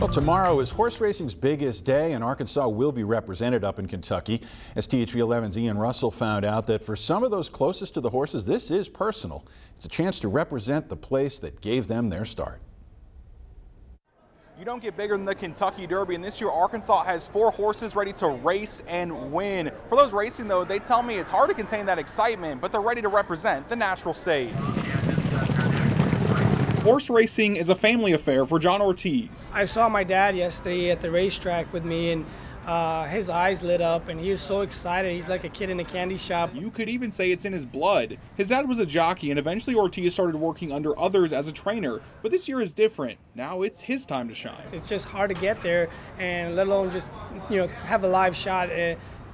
Well, tomorrow is horse racing's biggest day, and Arkansas will be represented up in Kentucky. As THV11's Ian Russell found out that for some of those closest to the horses, this is personal. It's a chance to represent the place that gave them their start. You don't get bigger than the Kentucky Derby, and this year Arkansas has 4 horses ready to race and win. For those racing, though, they tell me it's hard to contain that excitement, but they're ready to represent the natural state. Horse racing is a family affair for John Ortiz. I saw my dad yesterday at the racetrack with me, and his eyes lit up, and he was so excited. He's like a kid in a candy shop. You could even say it's in his blood. His dad was a jockey, and eventually Ortiz started working under others as a trainer. But this year is different. Now it's his time to shine. It's just hard to get there, and let alone just, you know, have a live shot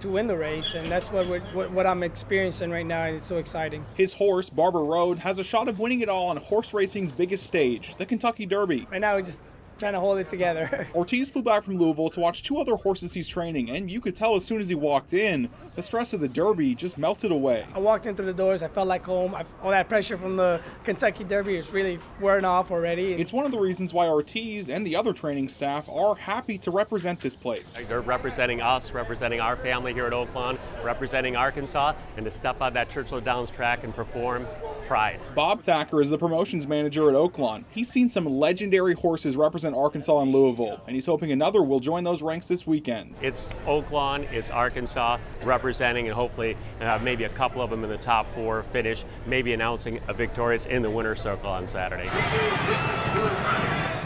to win the race, and that's what I'm experiencing right now, and it's so exciting. His horse, Barber Road, has a shot of winning it all on horse racing's biggest stage, the Kentucky Derby. Right now, we're just trying to hold it together. Ortiz flew back from Louisville to watch 2 other horses he's training, and you could tell as soon as he walked in, the stress of the Derby just melted away. I walked in through the doors, I felt like home. All that pressure from the Kentucky Derby is really wearing off already. It's one of the reasons why Ortiz and the other training staff are happy to represent this place. They're representing us, representing our family here at Oaklawn, representing Arkansas, and to step on that Churchill Downs track and perform pride. Bob Thacker is the promotions manager at Oaklawn. He's seen some legendary horses represent Arkansas and Louisville, and he's hoping another will join those ranks this weekend. It's Oaklawn, it's Arkansas representing, and hopefully maybe a couple of them in the top 4 finish, maybe announcing a victorious in the winner's circle on Saturday.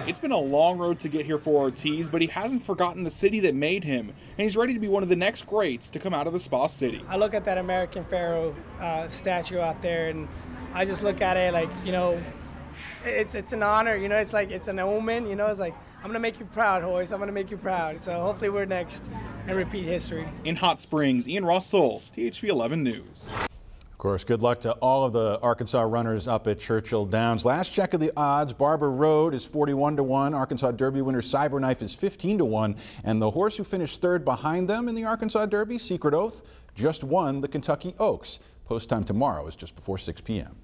It's been a long road to get here for Ortiz, but he hasn't forgotten the city that made him, and he's ready to be one of the next greats to come out of the Spa City. I look at that American Pharaoh statue out there, and I just look at it like, you know, it's an honor, you know, it's like, it's an omen, you know, it's like, I'm going to make you proud, horse, I'm going to make you proud. So hopefully we're next and repeat history. In Hot Springs, Ian Russell, THV11 News. Of course, good luck to all of the Arkansas runners up at Churchill Downs. Last check of the odds, Barber Road is 41-1, Arkansas Derby winner Cyberknife is 15-1, and the horse who finished 3rd behind them in the Arkansas Derby, Secret Oath, just won the Kentucky Oaks. Post time tomorrow is just before 6 p.m.